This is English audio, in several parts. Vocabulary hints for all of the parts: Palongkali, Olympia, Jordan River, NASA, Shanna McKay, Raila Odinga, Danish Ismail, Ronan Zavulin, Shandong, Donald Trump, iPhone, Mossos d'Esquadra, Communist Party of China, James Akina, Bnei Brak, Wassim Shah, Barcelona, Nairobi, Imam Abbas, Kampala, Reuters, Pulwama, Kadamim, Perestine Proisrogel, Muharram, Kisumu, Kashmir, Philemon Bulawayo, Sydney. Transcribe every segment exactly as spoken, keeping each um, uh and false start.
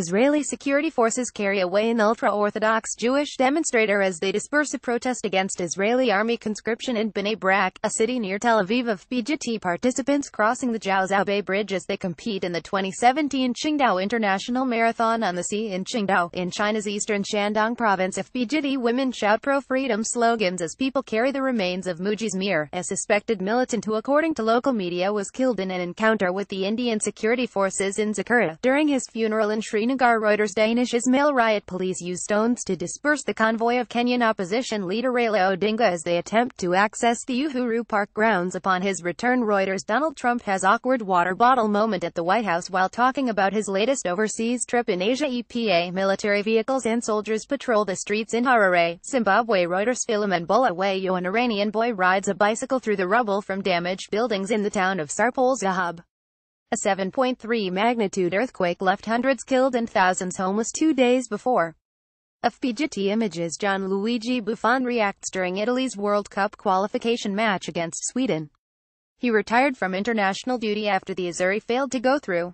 Israeli security forces carry away an ultra-Orthodox Jewish demonstrator as they disperse a protest against Israeli army conscription in Bnei Brak, a city near Tel Aviv, of P G T participants crossing the Jiaozhou Bay Bridge as they compete in the twenty seventeen Qingdao International Marathon on the sea in Qingdao, in China's eastern Shandong province. Of P G T women shout pro-freedom slogans as people carry the remains of Mujiz Mir, a suspected militant who, according to local media, was killed in an encounter with the Indian security forces in Zakhura. During his funeral in Sri Nagar, Reuters' Danish Ismail riot police use stones to disperse the convoy of Kenyan opposition leader Raila Odinga as they attempt to access the Uhuru Park grounds upon his return. Reuters' Donald Trump has awkward water bottle moment at the White House while talking about his latest overseas trip in Asia. E P A military vehicles and soldiers patrol the streets in Harare, Zimbabwe. Reuters' Philemon Bulawayo, an Iranian boy, rides a bicycle through the rubble from damaged buildings in the town of Sarpol Zahab. A seven point three magnitude earthquake left hundreds killed and thousands homeless two days before. Of P G T images. Gianluigi Buffon reacts during Italy's World Cup qualification match against Sweden. He retired from international duty after the Azzurri failed to go through.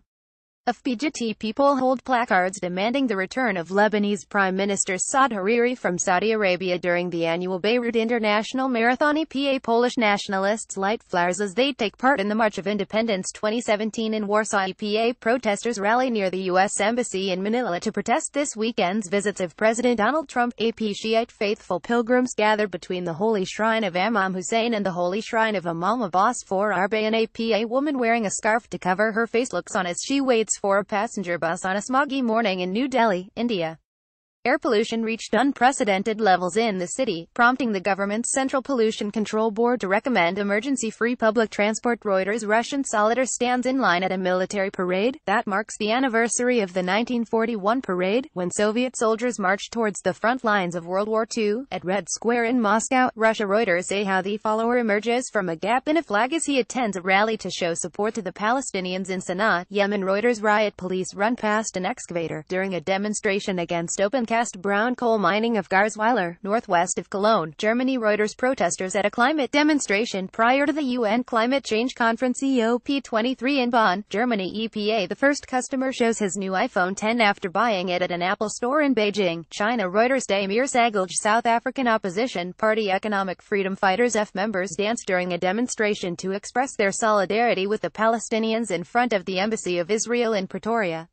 Of P G T people hold placards demanding the return of Lebanese Prime Minister Saad Hariri from Saudi Arabia during the annual Beirut International Marathon. E P A Polish nationalists light flowers as they take part in the March of Independence twenty seventeen in Warsaw. E P A protesters rally near the U S Embassy in Manila to protest this weekend's visits of President Donald Trump. A P Shiite faithful pilgrims gather between the Holy Shrine of Imam Hussein and the Holy Shrine of Imam Abbas for Arbaeen. A P A woman wearing a scarf to cover her face looks on as she waits for a passenger bus on a smoggy morning in New Delhi, India. Air pollution reached unprecedented levels in the city, prompting the government's Central Pollution Control Board to recommend emergency-free public transport. Reuters' Russian soldier stands in line at a military parade that marks the anniversary of the nineteen forty-one parade, when Soviet soldiers marched towards the front lines of World War Two, at Red Square in Moscow, Russia. Reuters say how the follower emerges from a gap in a flag as he attends a rally to show support to the Palestinians in Sana'a, Yemen. Reuters' riot police run past an excavator during a demonstration against open cast brown coal mining of Garzweiler, northwest of Cologne, Germany. Reuters' protesters at a climate demonstration prior to the U N Climate Change Conference C O P twenty-three in Bonn, Germany. E P A The first customer shows his new iPhone ten after buying it at an Apple store in Beijing, China. Reuters' Damir Sagolj, South African Opposition Party Economic Freedom Fighters F members danced during a demonstration to express their solidarity with the Palestinians in front of the Embassy of Israel in Pretoria.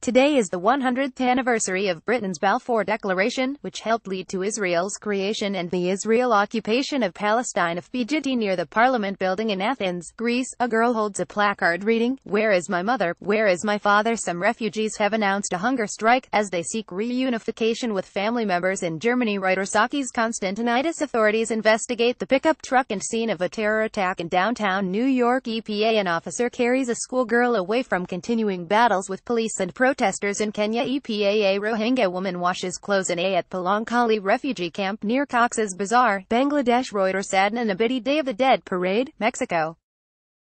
Today is the one hundredth anniversary of Britain's Balfour Declaration, which helped lead to Israel's creation and the Israel occupation of Palestine. Of P G T near the Parliament building in Athens, Greece, a girl holds a placard reading, "Where is my mother? Where is my father?" Some refugees have announced a hunger strike, as they seek reunification with family members in Germany. Reuters' Sakis Konstantinidas, authorities investigate the pickup truck and scene of a terror attack in downtown New York. E P A An officer carries a schoolgirl away from continuing battles with police and pro protesters in Kenya. E P A A Rohingya woman washes clothes in a at Palongkali refugee camp near Cox's Bazaar, Bangladesh. Reuters' Adnan Abidi Day of the Dead parade, Mexico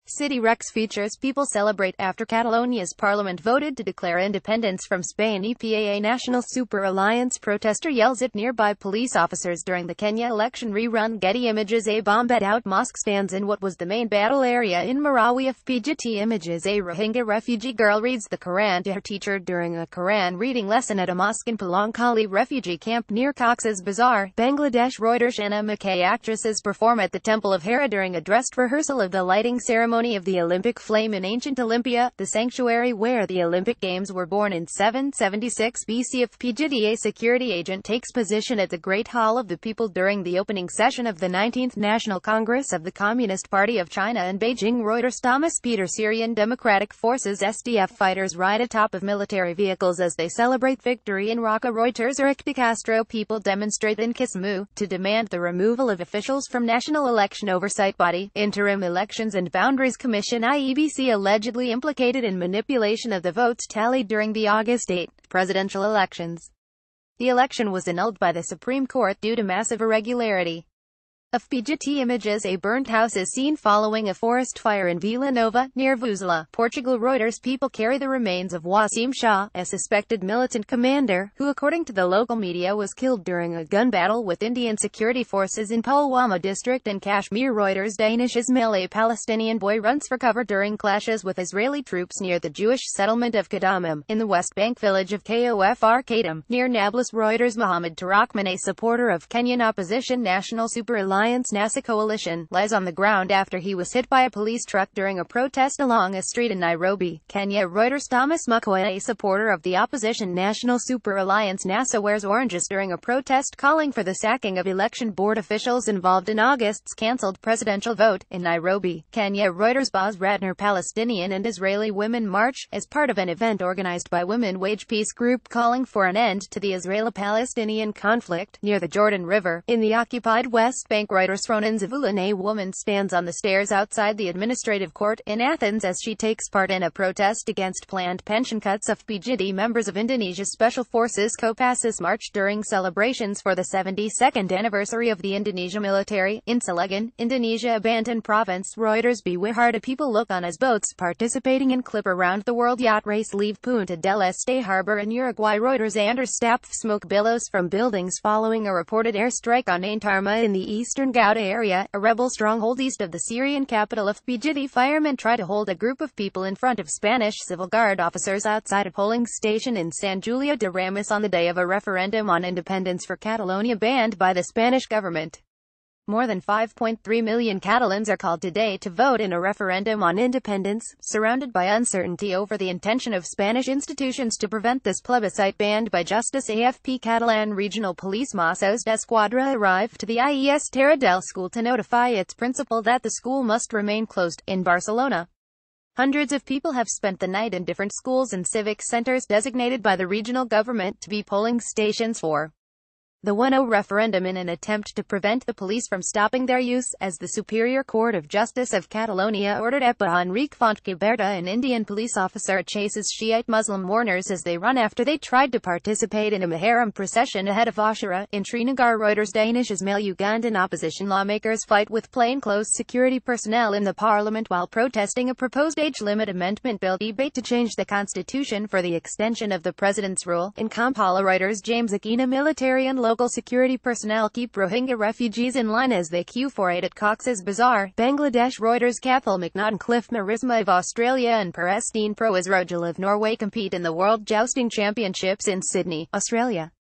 City. Rex features people celebrate after Catalonia's parliament voted to declare independence from Spain. E P A National Super Alliance protester yells at nearby police officers during the Kenya election rerun. Getty images. A bombed-out mosque stands in what was the main battle area in Marawi. Of P G T images. A Rohingya refugee girl reads the Quran to her teacher during a Quran reading lesson at a mosque in Palongkali refugee camp near Cox's Bazaar, Bangladesh. Reuters' Shanna McKay actresses perform at the Temple of Hera during a dressed rehearsal of the lighting ceremony of the Olympic flame in ancient Olympia, the sanctuary where the Olympic Games were born in seven seventy-six B C. Of P G T a security agent takes position at the Great Hall of the People during the opening session of the nineteenth National Congress of the Communist Party of China in Beijing. Reuters' Thomas Peter, Syrian Democratic Forces S D F fighters ride atop of military vehicles as they celebrate victory in Raqqa. Reuters' Eric de Castro people demonstrate in Kisumu to demand the removal of officials from National Election Oversight Body, Interim Elections and Boundaries Commission. I E B C allegedly implicated in manipulation of the votes tallied during the August eighth presidential elections. The election was annulled by the Supreme Court due to massive irregularity. Of P G T images, a burnt house is seen following a forest fire in Vila Nova, near Vuzela, Portugal. Reuters. People carry the remains of Wassim Shah, a suspected militant commander, who according to the local media was killed during a gun battle with Indian security forces in Pulwama district in Kashmir. Reuters. Danish Ismail, a Palestinian boy, runs for cover during clashes with Israeli troops near the Jewish settlement of Kadamim, in the West Bank village of Kfar Kadam, near Nablus. Reuters. Mohamed Tarakman, a supporter of Kenyan opposition National Super Alliance NASA coalition, lies on the ground after he was hit by a police truck during a protest along a street in Nairobi, Kenya. Reuters. Thomas Mukwege, a supporter of the opposition National Super Alliance NASA, wears oranges during a protest calling for the sacking of election board officials involved in August's cancelled presidential vote, in Nairobi, Kenya. Reuters. Boz Radner, Palestinian and Israeli women march, as part of an event organized by Women Wage Peace Group calling for an end to the Israeli-Palestinian conflict, near the Jordan River, in the occupied West Bank. Reuters. Ronan Zavulin, a woman, stands on the stairs outside the administrative court in Athens as she takes part in a protest against planned pension cuts of P G T members of Indonesia's Special Forces Kopassus March during celebrations for the seventy-second anniversary of the Indonesia military, in Selegan, Indonesia Banten province. Reuters. Bewahara, people look on as boats participating in clip around the world yacht race leave Punta del Este harbor in Uruguay. Reuters. Anders Stapf, smoke billows from buildings following a reported airstrike on Antarma in the eastern Gouda area, a rebel stronghold east of the Syrian capital of P G T. Firemen try to hold a group of people in front of Spanish civil guard officers outside a polling station in San Julio de Ramis on the day of a referendum on independence for Catalonia banned by the Spanish government. More than five point three million Catalans are called today to vote in a referendum on independence, surrounded by uncertainty over the intention of Spanish institutions to prevent this plebiscite banned by justice. A F P. Catalan regional police Mossos d'Esquadra arrived to the I E S Terra del School to notify its principal that the school must remain closed. In Barcelona, hundreds of people have spent the night in different schools and civic centers designated by the regional government to be polling stations for the one oh referendum in an attempt to prevent the police from stopping their use, as the Superior Court of Justice of Catalonia ordered Epa Enrique Fontcuberta, an Indian police officer, chases Shiite Muslim mourners as they run after they tried to participate in a Muharram procession ahead of Ashura, in Srinagar. Reuters. Danish Ismail, Ugandan opposition lawmakers fight with plainclothes security personnel in the parliament while protesting a proposed age limit amendment bill debate to change the constitution for the extension of the president's rule, in Kampala. Reuters. James Akina, military and local Local security personnel keep Rohingya refugees in line as they queue for aid at Cox's Bazaar, Bangladesh. Reuters. Cathal McNaught and Cliff Marisma of Australia and Perestine Proisrogel of Norway compete in the World Jousting Championships in Sydney, Australia.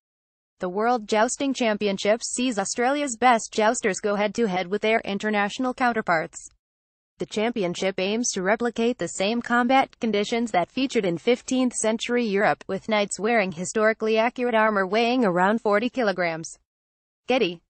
The World Jousting Championships sees Australia's best jousters go head-to-head with their international counterparts. The championship aims to replicate the same combat conditions that featured in fifteenth century Europe, with knights wearing historically accurate armor weighing around forty kilograms. Getty.